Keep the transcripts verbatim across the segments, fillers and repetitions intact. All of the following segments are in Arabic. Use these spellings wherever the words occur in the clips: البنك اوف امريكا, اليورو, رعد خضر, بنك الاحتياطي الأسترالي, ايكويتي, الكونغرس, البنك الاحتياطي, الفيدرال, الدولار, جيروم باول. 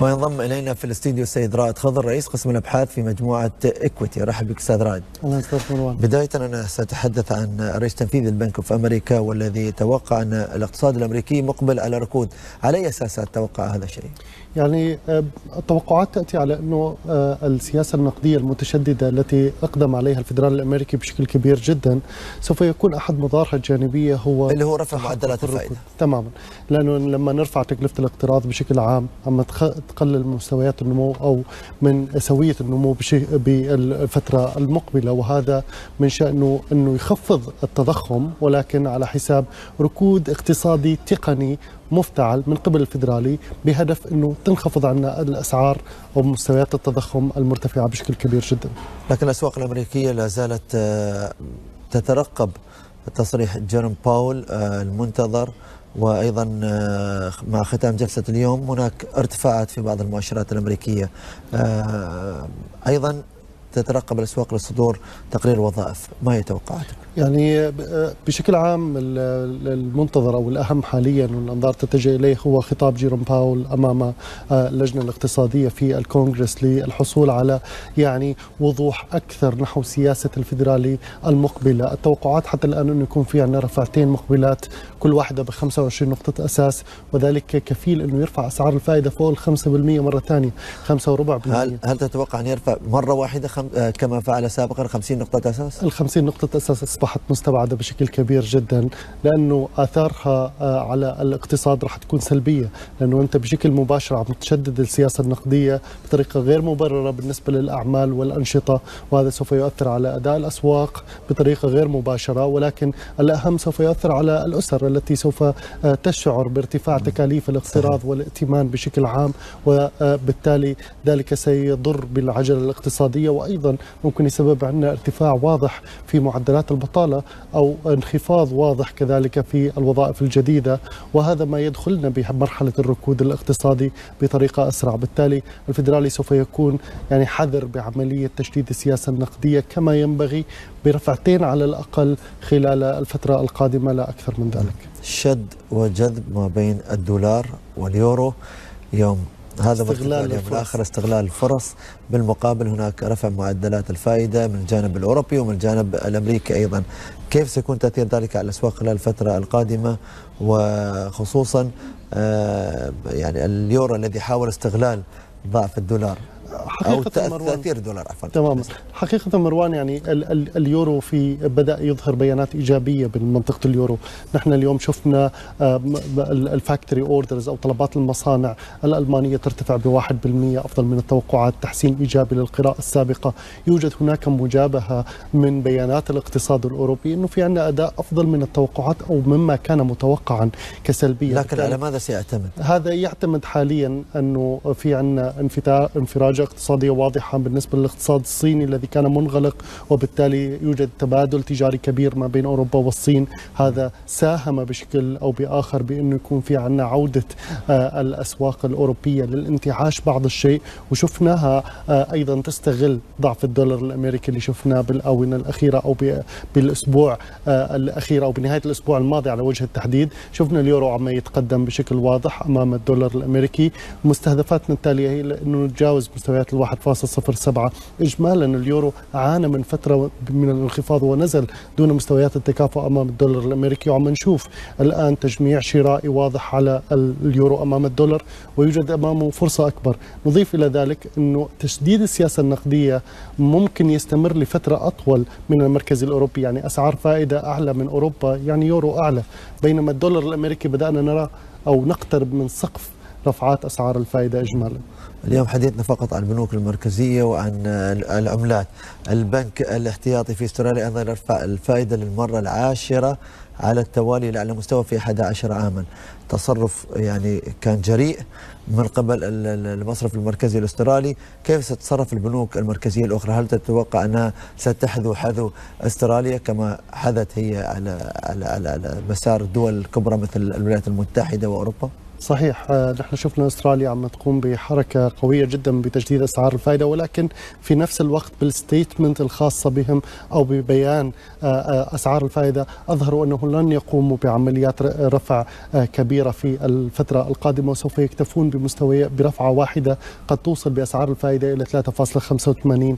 وينضم الينا في الاستديو السيد رعد خضر، رئيس قسم الابحاث في مجموعه ايكويتي. ارحب بك استاذ رعد. الله يسعدك مروان. بدايه انا ساتحدث عن الرئيس التنفيذي البنك اوف امريكا والذي توقع ان الاقتصاد الامريكي مقبل على ركود، على اي اساسات توقع هذا الشيء؟ يعني التوقعات تاتي على انه السياسه النقديه المتشدده التي اقدم عليها الفيدرال الامريكي بشكل كبير جدا سوف يكون احد مضارها الجانبيه هو اللي هو رفع معدلات الفائده. تماما، لانه لما نرفع تكلفه الاقتراض بشكل عام اما تقلل مستويات النمو او من سويه النمو بالفتره المقبله، وهذا من شانه انه يخفض التضخم ولكن على حساب ركود اقتصادي تقني مفتعل من قبل الفيدرالي بهدف انه تنخفض عنا الاسعار ومستويات التضخم المرتفعه بشكل كبير جدا. لكن الاسواق الامريكيه لا زالت تترقب تصريح جيروم باول المنتظر، وايضا مع ختام جلسه اليوم هناك ارتفاعات في بعض المؤشرات الامريكيه. ايضا تترقب الاسواق لصدور تقرير وظائف، ما هي توقعاتك؟ يعني بشكل عام المنتظر او الاهم حاليا والانظار تتجه اليه هو خطاب جيروم باول امام اللجنه الاقتصاديه في الكونغرس للحصول على يعني وضوح اكثر نحو سياسه الفيدرالي المقبله. التوقعات حتى الان انه يكون في عندنا رفعتين مقبلات كل واحده ب خمسة وعشرين نقطه اساس، وذلك كفيل انه يرفع اسعار الفائده فوق ال خمسة بالمئة مره ثانيه، خمسة وربع بالمئة. هل هل تتوقع ان يرفع مره واحده كما فعل سابقا خمسين نقطة أساس؟ ال خمسين نقطة أساس أصبحت مستبعدة بشكل كبير جدا، لأنه آثارها على الاقتصاد راح تكون سلبية، لأنه أنت بشكل مباشر عم تشدد السياسة النقدية بطريقة غير مبررة بالنسبة للأعمال والأنشطة، وهذا سوف يؤثر على أداء الأسواق بطريقة غير مباشرة، ولكن الأهم سوف يؤثر على الأسر التي سوف تشعر بارتفاع تكاليف الاقتراض والائتمان بشكل عام، وبالتالي ذلك سيضر بالعجلة الاقتصادية، وأيضا ممكن يسبب عندنا ارتفاع واضح في معدلات البطالة أو انخفاض واضح كذلك في الوظائف الجديدة، وهذا ما يدخلنا بمرحلة الركود الاقتصادي بطريقة أسرع. بالتالي الفيدرالي سوف يكون يعني حذر بعملية تشديد السياسة النقدية كما ينبغي برفعتين على الأقل خلال الفترة القادمة لا أكثر من ذلك. شد وجذب ما بين الدولار واليورو يوم هذا استغلال الفرص. استغلال الفرص، بالمقابل هناك رفع معدلات الفائدة من الجانب الأوروبي ومن الجانب الأمريكي أيضا. كيف سيكون تأثير ذلك على الأسواق خلال الفترة القادمة، وخصوصا آه يعني اليورو الذي حاول استغلال ضعف الدولار أو تأثير الدولار؟ عفوا. تمام. حقيقة مروان يعني ال ال اليورو في بدأ يظهر بيانات إيجابية بمنطقة اليورو. نحن اليوم شفنا الفاكتوري اوردرز أو طلبات المصانع الألمانية ترتفع بواحد بالمئة أفضل من التوقعات، تحسين إيجابي للقراءة السابقة. يوجد هناك مجابهة من بيانات الاقتصاد الأوروبي أنه في عندنا أداء أفضل من التوقعات أو مما كان متوقعا كسلبية. لكن على ماذا سيعتمد؟ هذا يعتمد حاليا أنه في عندنا انفراج اقتصادية واضحة بالنسبة للاقتصاد الصيني الذي كان منغلق، وبالتالي يوجد تبادل تجاري كبير ما بين أوروبا والصين. هذا ساهم بشكل أو بآخر بأنه يكون في عنا عودة آه الأسواق الأوروبية للانتعاش بعض الشيء، وشفناها آه أيضا تستغل ضعف الدولار الأمريكي اللي شفناه بالآونة الأخيرة أو بالأسبوع آه الأخير أو بنهاية الأسبوع الماضي على وجه التحديد. شفنا اليورو عم يتقدم بشكل واضح أمام الدولار الأمريكي. مستهدفاتنا التالية هي أنه نتجاوز مستويات ال واحد فاصل صفر سبعة. إجمالا اليورو عانى من فترة من الانخفاض ونزل دون مستويات التكافؤ أمام الدولار الأمريكي، وعم نشوف الآن تجميع شرائي واضح على اليورو أمام الدولار، ويوجد أمامه فرصة أكبر. نضيف إلى ذلك أنه تشديد السياسة النقدية ممكن يستمر لفترة أطول من المركز الأوروبي، يعني أسعار فائدة أعلى من أوروبا يعني يورو أعلى، بينما الدولار الأمريكي بدأنا نرى أو نقترب من سقف رفعات أسعار الفائدة إجمالا. اليوم حديثنا فقط عن البنوك المركزية وعن العملات. البنك الاحتياطي في استراليا أيضا رفع الفائدة للمرة العاشرة على التوالي على مستوى في أحد عشر عاما، تصرف يعني كان جريء من قبل المصرف المركزي الاسترالي. كيف ستتصرف البنوك المركزية الأخرى؟ هل تتوقع أنها ستحذو حذو استراليا كما حدث هي على على على, على مسار الدول الكبرى مثل الولايات المتحدة وأوروبا؟ صحيح، نحن شفنا استراليا عم تقوم بحركه قويه جدا بتجديد اسعار الفائده، ولكن في نفس الوقت بالستيتمنت الخاصه بهم او ببيان اسعار الفائده اظهروا انه لن يقوموا بعمليات رفع كبيرة في الفترة القادمة، وسوف يكتفون بمستوى برفعة واحدة قد توصل بأسعار الفائدة إلى ثلاثة فاصلة خمسة وثمانين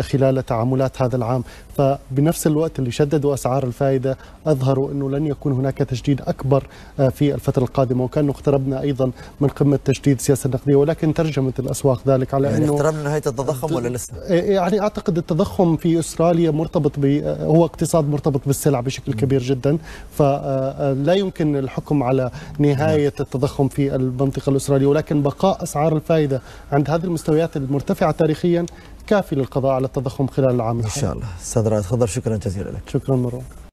خلال تعاملات هذا العام. فبنفس الوقت اللي شددوا أسعار الفائدة أظهروا أنه لن يكون هناك تشديد أكبر في الفترة القادمة، وكأنه اقتربنا أيضا من قمة تشديد السياسة النقدية، ولكن ترجمت الأسواق ذلك على يعني أنه اقتربنا نهاية التضخم ولا لسه؟ يعني أعتقد التضخم في أستراليا مرتبط ب هو اقتصاد مرتبط بالسلع بشكل كبير جدا، فلا يمكن الحكم على نهاية التضخم في المنطقة الأسترالية، ولكن بقاء أسعار الفائدة عند هذه المستويات المرتفعة تاريخيا كافي للقضاء على التضخم خلال العام الحالي. إن شاء الله. أستاذ رعد خضر، شكرا جزيلا لك. شكرا مروان.